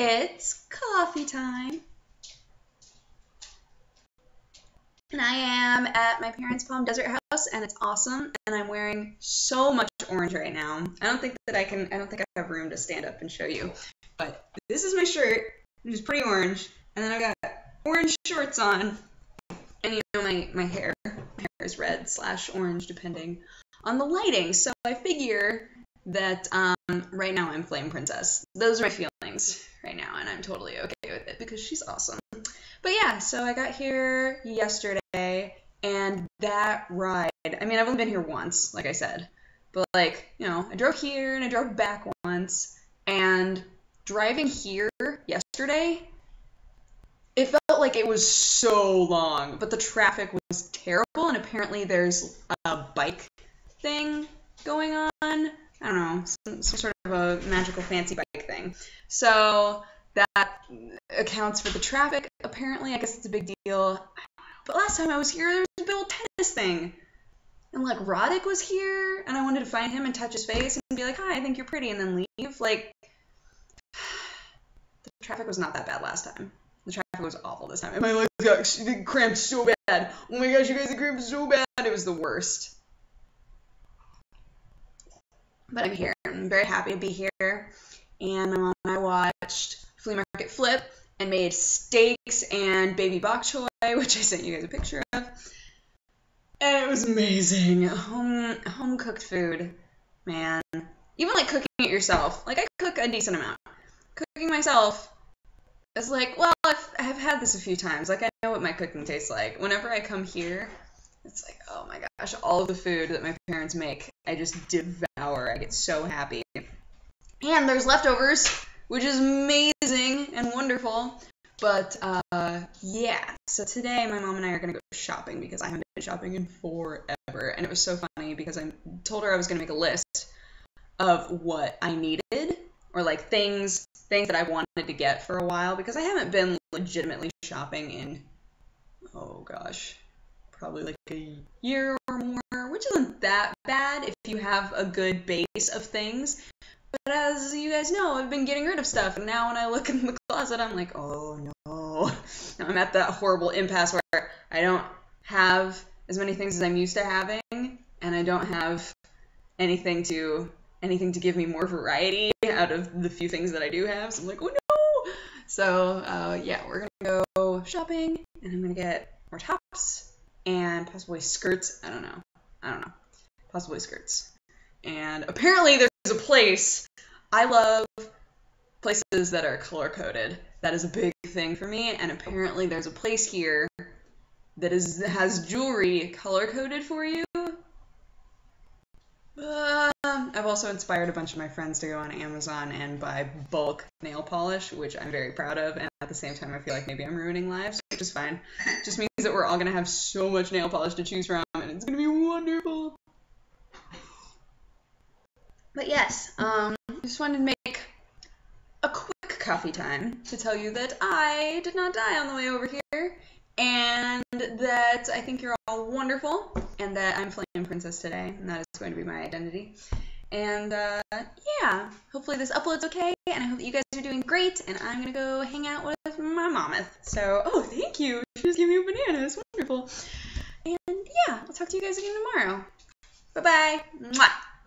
It's coffee time. And I am at my parents' Palm Desert house, and it's awesome, and I'm wearing so much orange right now. I don't think I have room to stand up and show you. But this is my shirt, which is pretty orange, and then I've got orange shorts on. And you know, my hair is red / orange, depending on the lighting. So I figure that right now I'm Flame Princess. Those are my feelings right now, and I'm totally okay with it because she's awesome. But yeah, so I got here yesterday, and that ride, I mean, I've only been here once, like I said, but like, you know, I drove here and I drove back once, and driving here yesterday, it felt like it was so long, but the traffic was terrible, and apparently there's a bike thing going on. I don't know, some sort of a magical fancy bike thing. So that accounts for the traffic, apparently. I guess it's a big deal. I don't know. But last time I was here, there was a big old tennis thing. And, like, Roddick was here, and I wanted to find him and touch his face and be like, hi, I think you're pretty, and then leave. Like, the traffic was not that bad last time. The traffic was awful this time. And my legs got cramped so bad. Oh, my gosh, you guys, it cramped so bad. It was the worst. But I'm here. I'm very happy to be here. And my mom and I watched Flea Market Flip and made steaks and baby bok choy, which I sent you guys a picture of, and it was amazing. Home cooked food, man. Even like cooking it yourself, like I cook a decent amount. Cooking myself is like, well, I've had this a few times, like I know what my cooking tastes like. Whenever I come here, it's like, oh my gosh, all of the food that my parents make, I just devour. I get so happy. And there's leftovers, which is amazing and wonderful. But, yeah. So today my mom and I are going to go shopping because I haven't been shopping in forever. And it was so funny because I told her I was going to make a list of what I needed, or like things that I wanted to get for a while, because I haven't been legitimately shopping in, oh gosh, probably like a year or more, which isn't that bad if you have a good base of things. But as you guys know, I've been getting rid of stuff, and now when I look in the closet, I'm like, oh no. Now I'm at that horrible impasse where I don't have as many things as I'm used to having, and I don't have anything to give me more variety out of the few things that I do have, so I'm like, oh no. So yeah, we're gonna go shopping, and I'm gonna get more tops and possibly skirts. I don't know. Possibly skirts. And apparently there's a place. I love places that are color-coded. That is a big thing for me, and apparently there's a place here that has jewelry color-coded for you. I've also inspired a bunch of my friends to go on Amazon and buy bulk nail polish, which I'm very proud of, and at the same time I feel like maybe I'm ruining lives, which is fine. It just means that we're all gonna have so much nail polish to choose from, and it's gonna be wonderful. But yes, I just wanted to make a quick coffee time to tell you that I did not die on the way over here, and that I think you're all wonderful, and that I'm Flame Princess today, and that is going to be my identity. And yeah, hopefully this upload's okay, and I hope that you guys are doing great, and I'm gonna go hang out with my mammoth. So, oh, thank you, she just gave me a banana, it's wonderful. And yeah, I'll talk to you guys again tomorrow. Bye-bye. Mwah.